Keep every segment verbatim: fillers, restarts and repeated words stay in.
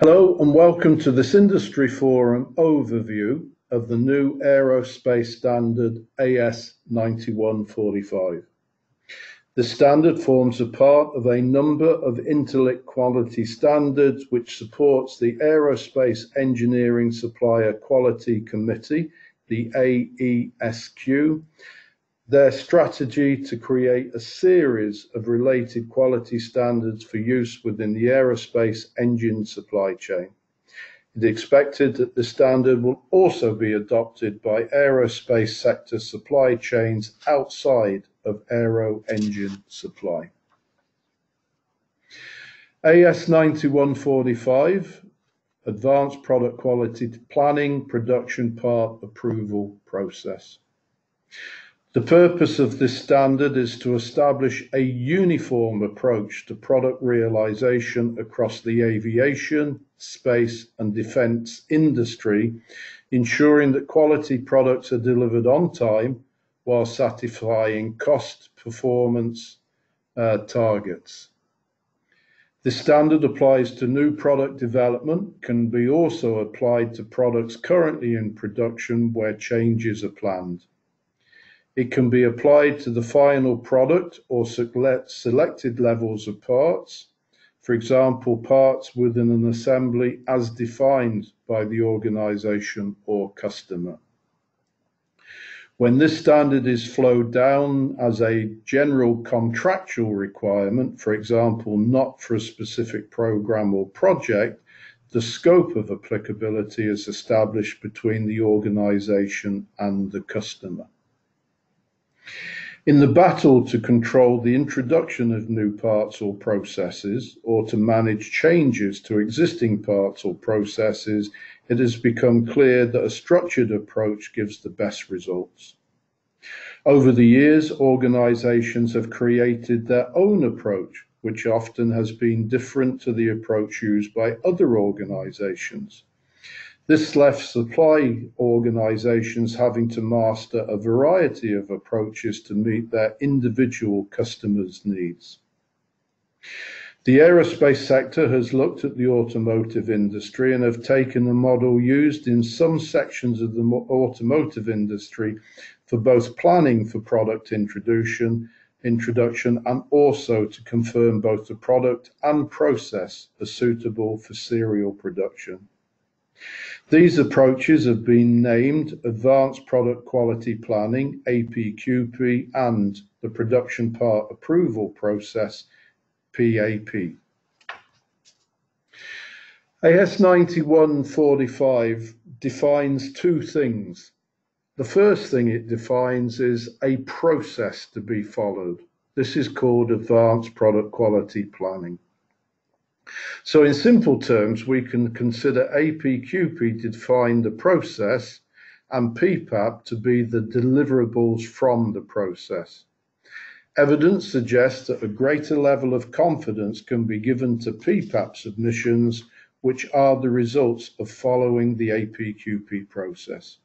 Hello and welcome to this industry forum overview of the new aerospace standard A S nine one four five. The standard forms a part of a number of interlinked quality standards which supports the Aerospace Engineering Supplier Quality Committee, the A E S Q, their strategy to create a series of related quality standards for use within the aerospace engine supply chain. It is expected that the standard will also be adopted by aerospace sector supply chains outside of aero engine supply. A S nine one four five, Advanced Product Quality Planning Production Part Approval Process. The purpose of this standard is to establish a uniform approach to product realization across the aviation, space and defense industry, ensuring that quality products are delivered on time while satisfying cost performance uh, targets. The standard applies to new product development, can be also applied to products currently in production where changes are planned. It can be applied to the final product or selected levels of parts, for example, parts within an assembly as defined by the organization or customer. When this standard is flowed down as a general contractual requirement, for example, not for a specific program or project, the scope of applicability is established between the organization and the customer. In the battle to control the introduction of new parts or processes, or to manage changes to existing parts or processes, it has become clear that a structured approach gives the best results. Over the years, organizations have created their own approach, which often has been different to the approach used by other organizations. This left supply organizations having to master a variety of approaches to meet their individual customers' needs. The aerospace sector has looked at the automotive industry and have taken a model used in some sections of the automotive industry for both planning for product introduction, introduction and also to confirm both the product and process as suitable for serial production. These approaches have been named Advanced Product Quality Planning, A P Q P, and the Production Part Approval Process, P A P. A S nine one four five defines two things. The first thing it defines is a process to be followed. This is called Advanced Product Quality Planning. So in simple terms, we can consider A P Q P to define the process and P P A P to be the deliverables from the process. Evidence suggests that a greater level of confidence can be given to P P A P submissions, which are the results of following the A P Q P process.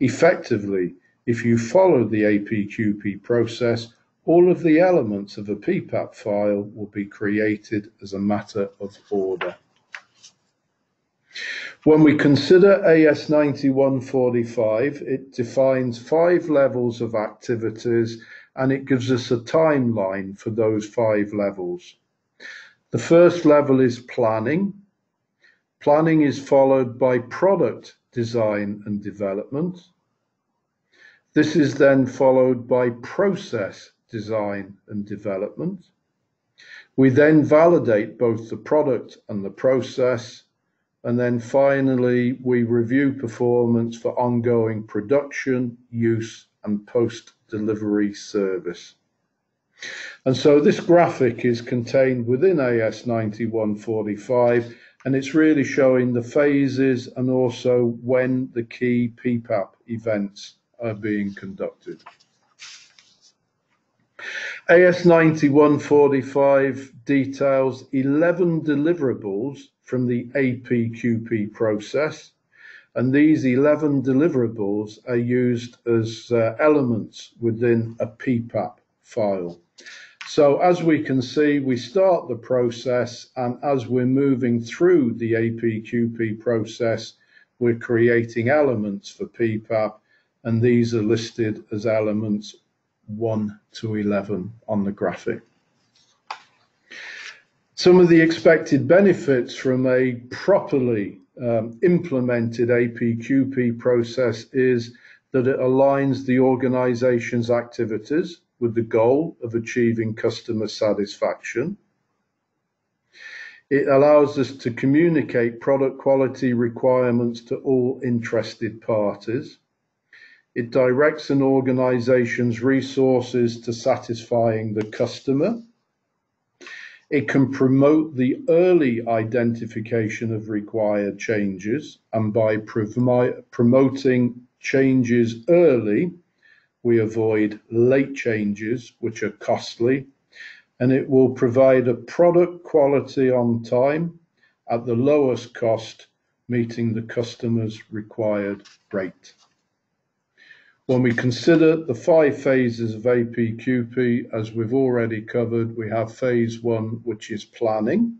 Effectively, if you follow the A P Q P process, all of the elements of a P P A P file will be created as a matter of order. When we consider A S nine one four five, it defines five levels of activities and it gives us a timeline for those five levels. The first level is planning. Planning is followed by product design and development. This is then followed by process design and development. We then validate both the product and the process, and then finally we review performance for ongoing production, use and post-delivery service. And so this graphic is contained within A S nine one four five, and it's really showing the phases and also when the key P P A P events are being conducted. A S nine one four five details eleven deliverables from the A P Q P process, and these eleven deliverables are used as uh, elements within a P P A P file. So as we can see, we start the process, and as we're moving through the A P Q P process, we're creating elements for P PAP, and these are listed as elements one to eleven on the graphic. Some of the expected benefits from a properly um, implemented A P Q P process is that it aligns the organisation's activities with the goal of achieving customer satisfaction. It allows us to communicate product quality requirements to all interested parties. It directs an organisation's resources to satisfying the customer. It can promote the early identification of required changes, and by promoting changes early, we avoid late changes, which are costly, and it will provide a product quality on time at the lowest cost, meeting the customer's required rate. When we consider the five phases of A P Q P, as we've already covered, we have phase one, which is planning.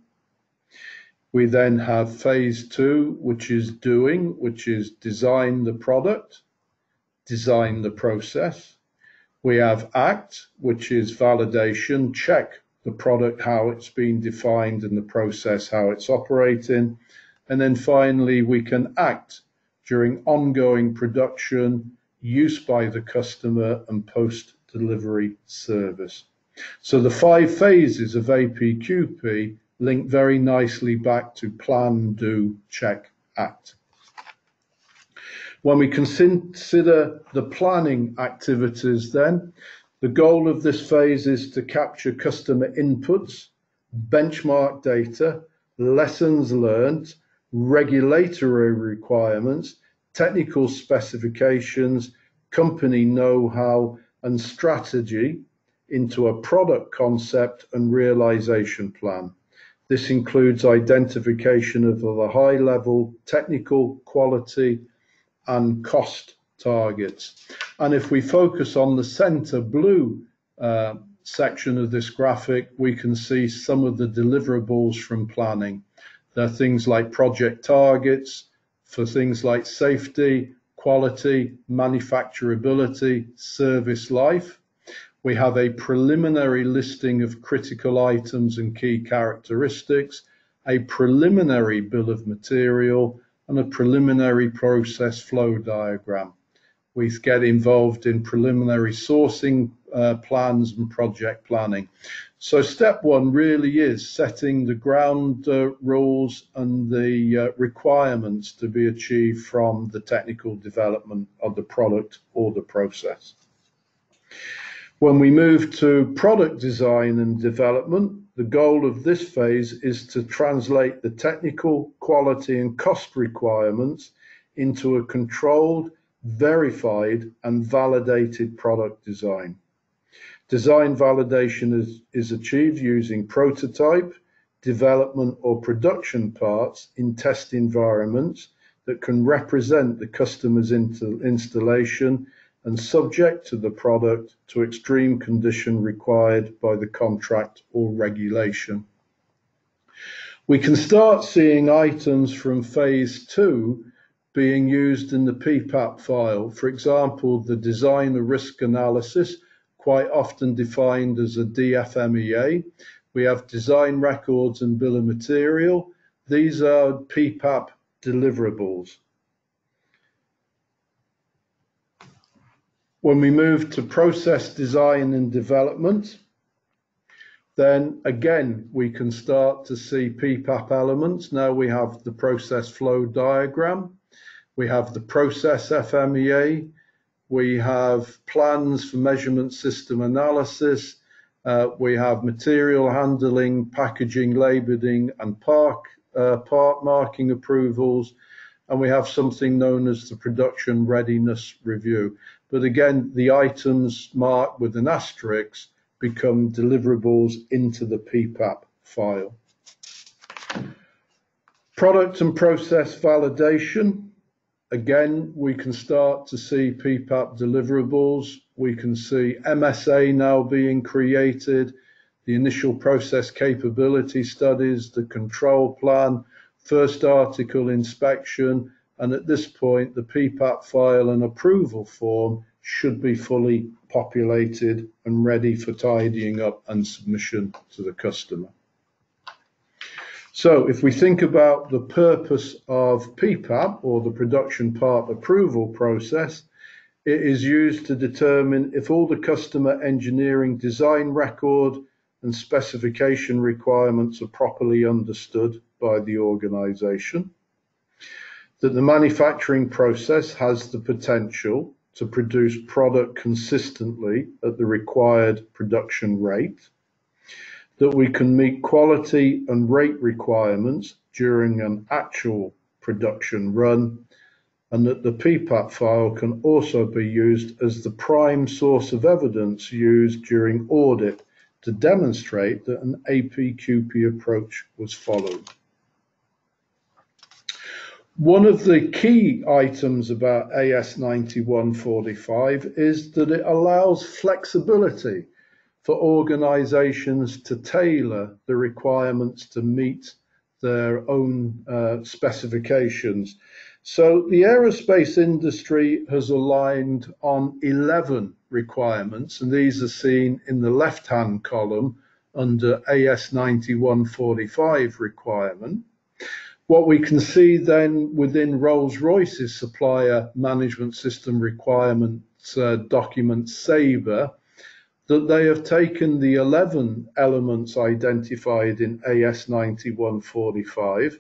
We then have phase two, which is doing, which is design the product, design the process. We have act, which is validation, check the product, how it's been defined, and the process, how it's operating. And then finally, we can act during ongoing production, use by the customer, and post-delivery service. So the five phases of A P Q P link very nicely back to plan, do, check, act. When we consider the planning activities then, the goal of this phase is to capture customer inputs, benchmark data, lessons learned, regulatory requirements, technical specifications, company know-how and strategy into a product concept and realization plan. This includes identification of the high level technical, quality and cost targets. And if we focus on the center blue uh, section of this graphic, we can see some of the deliverables from planning. There are things like project targets for things like safety, quality, manufacturability, service life. We have a preliminary listing of critical items and key characteristics, a preliminary bill of material, and a preliminary process flow diagram. We get involved in preliminary sourcing uh, plans and project planning. So step one really is setting the ground uh, rules and the uh, requirements to be achieved from the technical development of the product or the process. When we move to product design and development, the goal of this phase is to translate the technical, quality and cost requirements into a controlled, verified and validated product design. Design validation is, is achieved using prototype, development or production parts in test environments that can represent the customer's installation and subject to the product to extreme condition required by the contract or regulation. We can start seeing items from phase two being used in the P PAP file. For example, the designer risk analysis, quite often defined as a D F M E A. We have design records and bill of material. These are P PAP deliverables. When we move to process design and development, then again, we can start to see P PAP elements. Now we have the process flow diagram. We have the process F M E A. We have plans for measurement system analysis. Uh, we have material handling, packaging, labelling and park, uh, part marking approvals. And we have something known as the production readiness review. But again, the items marked with an asterisk become deliverables into the P PAP file. Product and process validation. Again, we can start to see P PAP deliverables. We can see M S A now being created. the initial process capability studies, the control plan, first article inspection, and at this point the P P A P file and approval form should be fully populated and ready for tidying up and submission to the customer. So if we think about the purpose of P P A P, or the production part approval process, it is used to determine if all the customer engineering design record and specification requirements are properly understood by the organisation, that the manufacturing process has the potential to produce product consistently at the required production rate, that we can meet quality and rate requirements during an actual production run, and that the P P A P file can also be used as the prime source of evidence used during audit to demonstrate that an A P Q P approach was followed. One of the key items about A S nine one four five is that it allows flexibility for organisations to tailor the requirements to meet their own uh, specifications. So the aerospace industry has aligned on eleven requirements, and these are seen in the left-hand column under A S nine one four five requirement. What we can see then within Rolls-Royce's supplier management system requirements uh, document Sabre, that they have taken the eleven elements identified in A S nine one four five,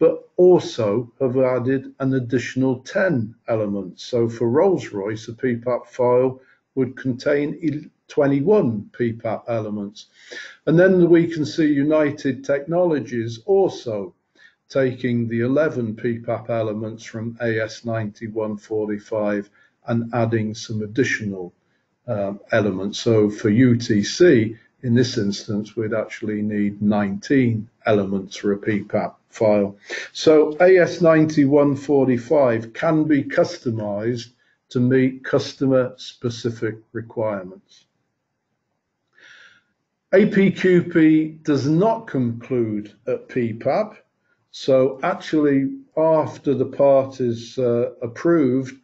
but also have added an additional ten elements. So for Rolls-Royce, a P P A P file would contain twenty-one P P A P elements. And then we can see United Technologies also taking the eleven P P A P elements from A S nine one four five and adding some additional Um, elements. So for U T C, in this instance, we'd actually need nineteen elements for a P P A P file. So A S nine one four five can be customized to meet customer specific requirements. A P Q P does not conclude at P P A P. So actually, after the part is uh, approved,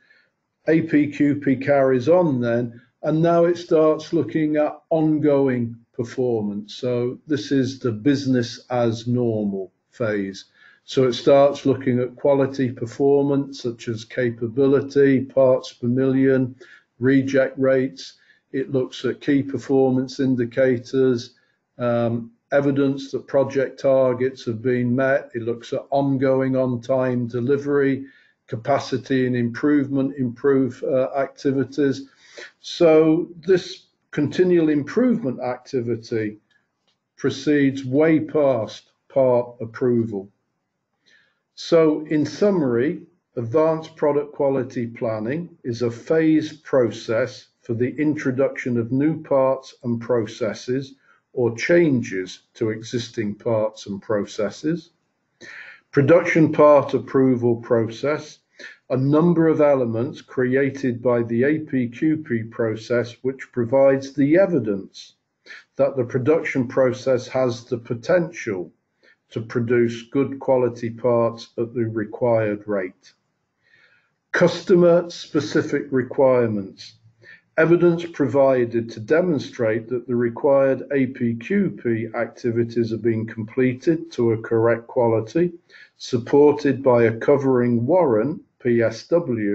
A P Q P carries on then. And now it starts looking at ongoing performance. So this is the business as normal phase. So it starts looking at quality performance, such as capability, parts per million, reject rates. It looks at key performance indicators, um, evidence that project targets have been met. It looks at ongoing on-time delivery, capacity and improvement, improve uh, activities. So this continual improvement activity proceeds way past part approval. So in summary, advanced product quality planning is a phased process for the introduction of new parts and processes or changes to existing parts and processes. Production part approval process, a number of elements created by the A P Q P process, which provides the evidence that the production process has the potential to produce good quality parts at the required rate. Customer specific requirements, evidence provided to demonstrate that the required A P Q P activities are being completed to a correct quality, supported by a covering warrant, P S W,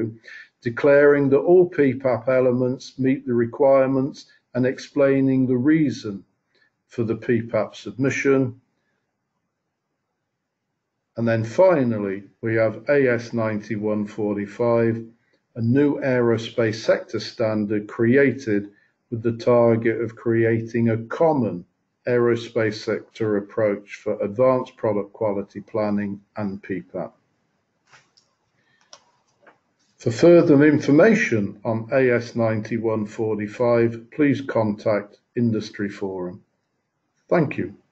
declaring that all P P A P elements meet the requirements and explaining the reason for the P P A P submission. And then finally, we have A S nine one four five, a new aerospace sector standard created with the target of creating a common aerospace sector approach for advanced product quality planning and P P A P. For further information on A S nine one four five, please contact Industry Forum. Thank you.